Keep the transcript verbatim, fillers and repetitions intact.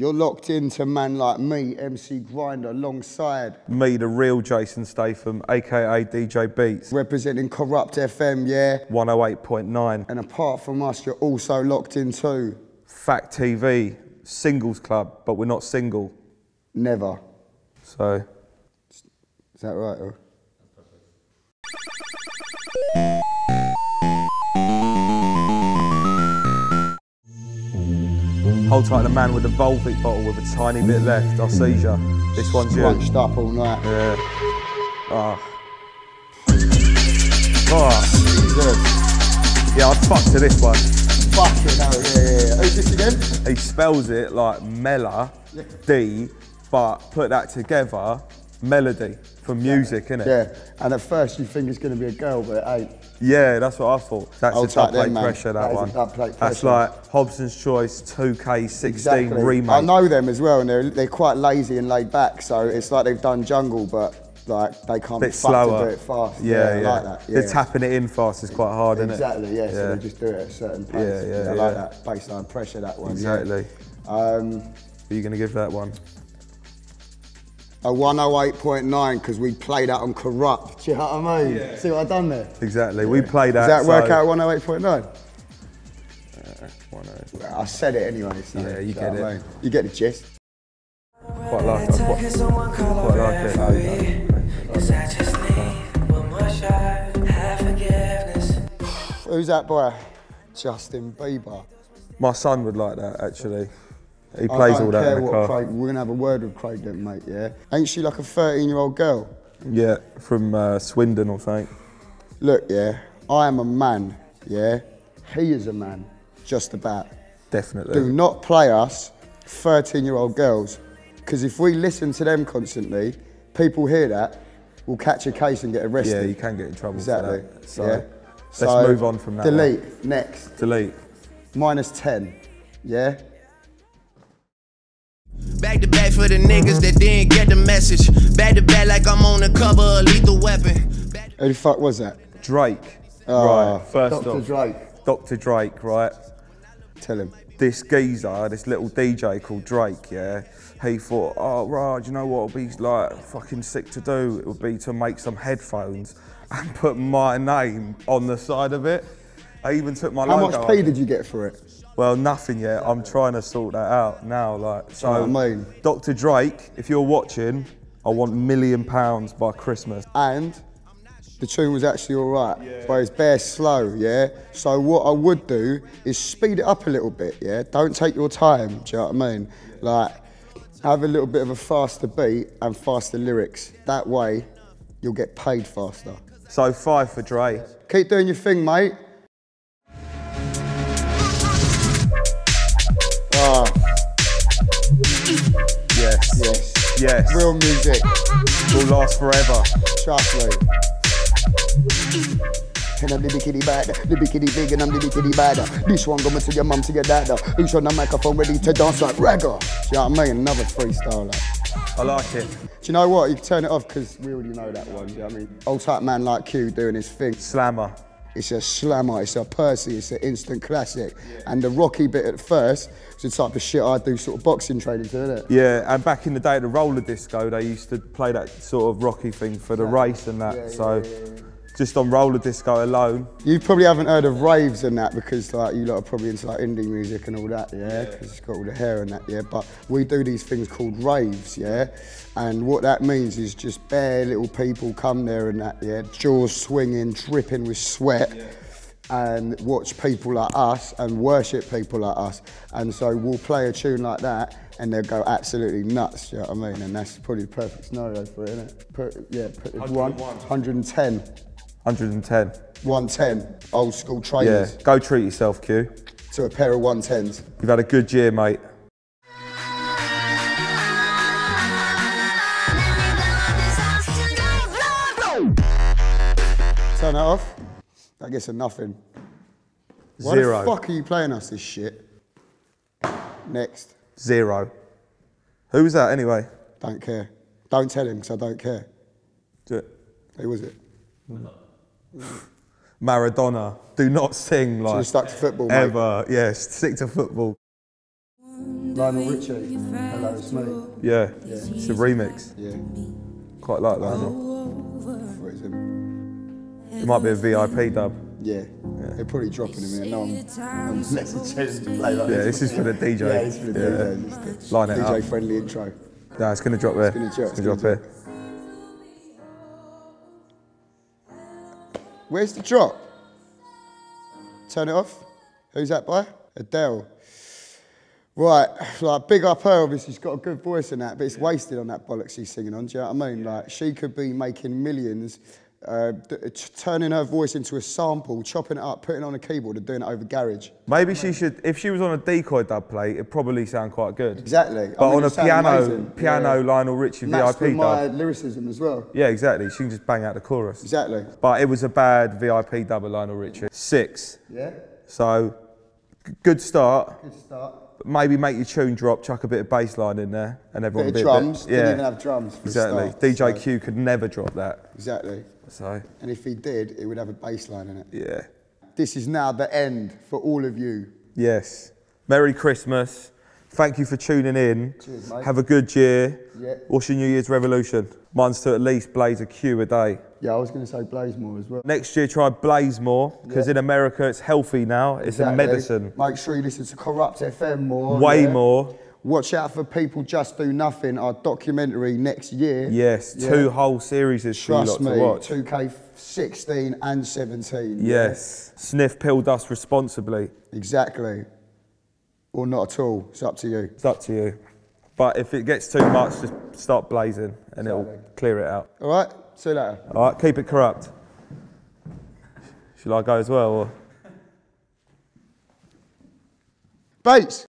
You're locked into man like me, M C Grindah, alongside me, the real Jason Statham, aka D J Beats. Representing Kurupt F M, yeah? one oh eight point nine. And apart from us, you're also locked into Fact T V, singles club, but we're not single. Never. So. Is that right? Or? Hold tight, the man with the Volvic bottle with a tiny bit left. I'll see ya. This one's you. Scrunched up all night. Yeah. Ah. Oh. Oh, yeah, I fucked to this one. Fucking hell, yeah, yeah. Who's this again? He spells it like Mella Dee, but put that together, melody for music, yeah. Innit? Yeah, and at first you think it's going to be a girl, but it ain't. Yeah, that's what I thought. That's I'll a dub plate then, pressure, that, that one. Dub plate pressure. That's like Hobson's Choice two K sixteen exactly. Remake. I know them as well, and they're, they're quite lazy and laid back, so it's like they've done jungle, but like they can't be fucked to do it fast. Yeah, yeah, yeah. Like that. Yeah. They're tapping it in fast is quite hard, isn't exactly, it? Exactly, yeah, yeah, so they just do it at a certain pace. Yeah, yeah, yeah. I like yeah. that baseline pressure, that one. Exactly. Yeah. Um, Are you going to give that one? A one oh eight point nine, because we played that on Kurupt. Do you know what I mean? Yeah. See what I've done there? Exactly, yeah. We played that. Does that work so... out one oh eight point nine? Uh, I said it anyway, so. Yeah, you get it. I mean? You get the gist. Quite like it. Quite, quite like it. Oh, yeah. Who's that boy? Justin Bieber. My son would like that, actually. He plays all that in the car. Craig, we're going to have a word with Craig then, mate, yeah? Ain't she like a thirteen-year-old girl? Yeah, from uh, Swindon or something. Look, yeah, I am a man, yeah? He is a man, just about. Definitely. Do not play us thirteen-year-old girls, because if we listen to them constantly, people hear that, we'll catch a case and get arrested. Yeah, you can get in trouble exactly. for that. So, yeah. let's so, move on from that. Delete, right? Next. Delete. minus ten, yeah? Back to back for the niggas that didn't get the message. Back to back like I'm on the cover of Lethal Weapon. Who the fuck was that? Drake. Oh, right, first Doctor off. Drake. Doctor Drake, right? Tell him. This geezer, this little D J called Drake, yeah? He thought, oh, right, you know what would be like fucking sick to do? It would be to make some headphones and put my name on the side of it. I even took my logo. How much pay did you get for it? Well, nothing yet. I'm trying to sort that out now. Like, so, you know what I mean? Doctor Drake, if you're watching, I want a million pounds by Christmas. And the tune was actually all right, yeah. but it's bare slow, yeah? So what I would do is speed it up a little bit, yeah? Don't take your time, do you know what I mean? Like, have a little bit of a faster beat and faster lyrics. That way, you'll get paid faster. So five for Dre. Keep doing your thing, mate. Oh. Yes, yes, yes. Real music will last forever. Sharply. And I'm the bikini badder, the bikini big, and I'm the bikini badder. This one going to your mum to your dada. Who's on the microphone ready to dance like ragga? Do you know what I mean? Another freestyle. Like. I like it. Do you know what? You can turn it off because we already know that one. Do you know what I mean? Old type man like Q doing his thing. Slammer. It's a slammer, it's a Percy, it's an instant classic. Yeah. And the rocky bit at first is the type of shit I do sort of boxing training to, isn't it? Yeah, and back in the day at the roller disco, they used to play that sort of rocky thing for the yeah. race and that. Yeah, so yeah, yeah, yeah. just on roller disco alone. You probably haven't heard of raves and that because like you lot are probably into like indie music and all that, yeah? Because yeah. it's got all the hair and that, yeah? But we do these things called raves, yeah? And what that means is just bare little people come there and that, yeah? Jaws swinging, dripping with sweat. Yeah. And watch people like us and worship people like us. And so we'll play a tune like that and they'll go absolutely nuts, you know what I mean? And that's probably the perfect scenario for it, isn't it? Per, yeah, per, one, one ten. one ten. one ten, old school trainers. Yeah, go treat yourself, Q. To a pair of one tens. You've had a good year, mate. Turn that off. That gets a nothing. Why Zero. Why the fuck are you playing us this shit? Next. Zero. Who was that anyway? Don't care. Don't tell him, because I don't care. Do it. Who was it? Maradona, do not sing like so you're stuck to football, ever. Mate. Yes, stick to football. Lionel Richie, Hello It's Me. Yeah, yeah. It's a remix. Yeah. Quite like Lionel. It might be a V I P dub. Yeah, yeah. They're probably dropping him in. No, I'm, I'm messaging to play like yeah, this. Yeah, this is for the D J. Yeah, it's for the yeah. D J. It's the Line it D J up. friendly intro. No, it's going to drop there. It's going to drop, it's gonna it's gonna drop, drop here. Where's the drop? Turn it off. Who's that by? Adele. Right, like big up her, obviously she's got a good voice and that, but it's yeah. wasted on that bollocks she's singing on, do you know what I mean? Yeah. Like, she could be making millions, uh, turning her voice into a sample, chopping it up, putting it on a keyboard and doing it over garage. Maybe she should, if she was on a decoy dub plate, it'd probably sound quite good. Exactly. But I mean, on a piano, amazing. piano yeah. Lionel Richie Matched V I P with my dub. my lyricism as well. Yeah, exactly, she can just bang out the chorus. Exactly. But it was a bad V I P dub of Lionel Richie. Six. Yeah. So, good start. Good start. Maybe make your tune drop, chuck a bit of bass line in there, and everyone bit of drums. Bit, yeah. Didn't even have drums. For exactly. A start, D J so. Q could never drop that. Exactly. So. And if he did, it would have a bass line in it. Yeah. This is now the end for all of you. Yes. Merry Christmas. Thank you for tuning in. Cheers, mate. Have a good year. Yeah. What's your New Year's revolution? Mine's to at least blaze a Q a day. Yeah, I was going to say blaze more as well. Next year, try blaze more, because yeah. in America, it's healthy now. It's exactly. a medicine. Make sure you listen to Kurupt F M more. Way yeah. more. Watch out for People Just Do Nothing, our documentary next year. Yes, yeah. two whole series is Trust me, to watch. two K sixteen and seventeen. Yes. Yeah. Sniff pill dust responsibly. Exactly. Or not at all. It's up to you. It's up to you. But if it gets too much, just start blazing and exactly. it'll clear it out. All right. See you later. All right, keep it Kurupt. Shall I go as well? Or? Bates!